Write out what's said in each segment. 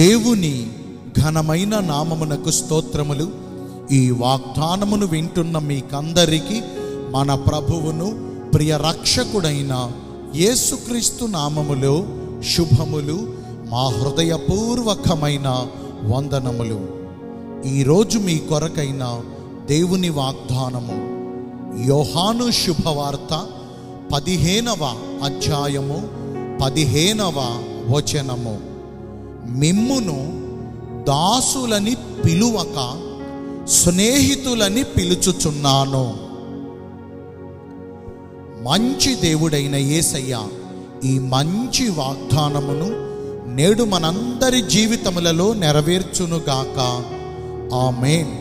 దేవుని ఘనమైన నామమునకు స్తోత్రములు. ఈ వాగ్దానమును వింటున్న మీకందరికీ మన ప్రభువును ప్రియ రక్షకుడైన యేసుక్రీస్తు నామములో శుభములు, మా హృదయపూర్వకమైన వందనములు. ఈరోజు మీ కొరకైన దేవుని వాగ్దానము యోహాను శుభవార్త 15వ అధ్యాయము 15వ వచనము. మిమ్మును దాసులని పిలువక స్నేహితులని పిలుచుచున్నాను. మంచి దేవుడైన యేసయ్య ఈ మంచి వాగ్దానమును నేడు మనందరి జీవితములలో నెరవేర్చునుగాక. ఆమేన్.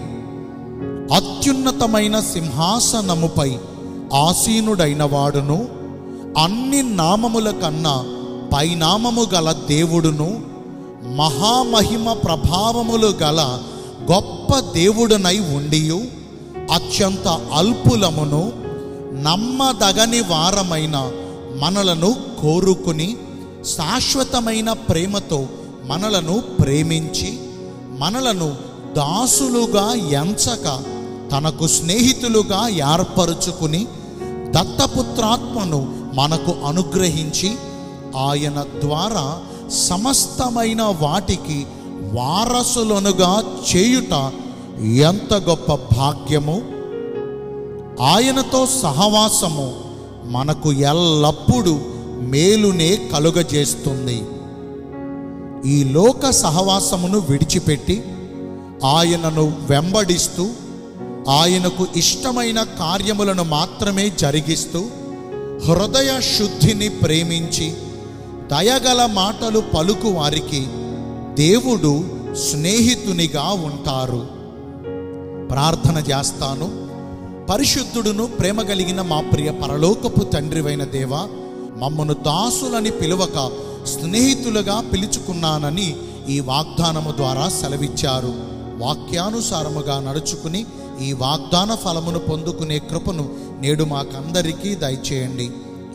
అత్యున్నతమైన సింహాసనముపై ఆసీనుడైన వాడును, అన్ని నామముల కన్నా పైనామము గల దేవుడును, మహామహిమ ప్రభావములు గల గొప్ప దేవుడునై ఉండియు అత్యంత అల్పులమును నమ్మదగని వారమైన మనలను కోరుకుని, శాశ్వతమైన ప్రేమతో మనలను ప్రేమించి, మనలను దాసులుగా ఎంచక తనకు స్నేహితులుగా ఏర్పరుచుకుని, దత్తపుత్రాత్మను మనకు అనుగ్రహించి, ఆయన ద్వారా సమస్తమైన వాటికి వారసులనుగా చేయుట ఎంత గొప్ప భాగ్యము! ఆయనతో సహవాసము మనకు ఎల్లప్పుడూ మేలునే కలుగజేస్తుంది. ఈ లోక సహవాసమును విడిచిపెట్టి ఆయనను వెంబడిస్తూ, ఆయనకు ఇష్టమైన కార్యములను మాత్రమే జరిగిస్తూ, హృదయ శుద్ధిని ప్రేమించి దయగల మాటలు పలుకు వారికి దేవుడు స్నేహితునిగా ఉంటారు. ప్రార్థన చేస్తాను. పరిశుద్ధుడును ప్రేమ కలిగిన మా ప్రియ పరలోకపు తండ్రివైన దేవా, మమ్మను దాసులని పిలువక స్నేహితులుగా పిలుచుకున్నానని ఈ వాగ్దానము ద్వారా సెలవిచ్చారు. వాక్యానుసారముగా నడుచుకుని ఈ వాగ్దాన ఫలమును పొందుకునే కృపను నేడు మాకందరికీ దయచేయండి.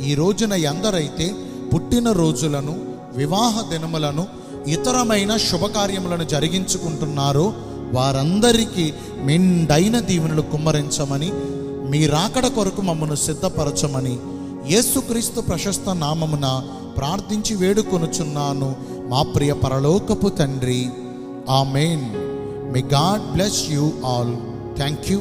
ఈ రోజున ఎందరైతే పుట్టినరోజులను, వివాహ దినములను, ఇతరమైన శుభకార్యములను జరిగించుకుంటున్నారో వారందరికీ మెండైన దీవెనలు కుమ్మరించమని, మీ రాకడ కొరకు మమ్మను సిద్ధపరచమని యేసుక్రీస్తు ప్రశస్త నామమున ప్రార్థించి వేడుకొనుచున్నాను మా ప్రియ పరలోకపు తండ్రి. ఆమేన్. May God bless you all. Thank you.